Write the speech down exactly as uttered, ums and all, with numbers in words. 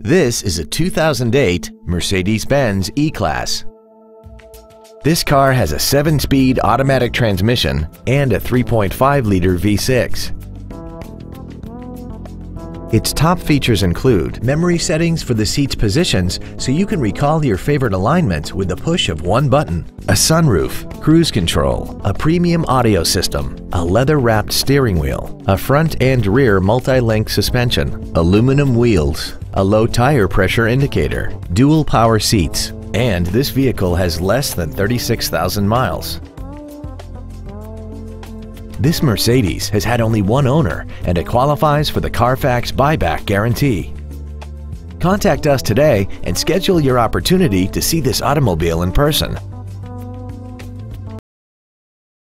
This is a two thousand eight Mercedes-Benz E-Class. This car has a seven-speed automatic transmission and a three point five liter V six. Its top features include memory settings for the seat's positions so you can recall your favorite alignments with the push of one button, a sunroof, cruise control, a premium audio system, a leather-wrapped steering wheel, a front and rear multi-link suspension, aluminum wheels, a low tire pressure indicator, dual power seats, and this vehicle has less than thirty-six thousand miles. This Mercedes has had only one owner and it qualifies for the Carfax buyback guarantee. Contact us today and schedule your opportunity to see this automobile in person.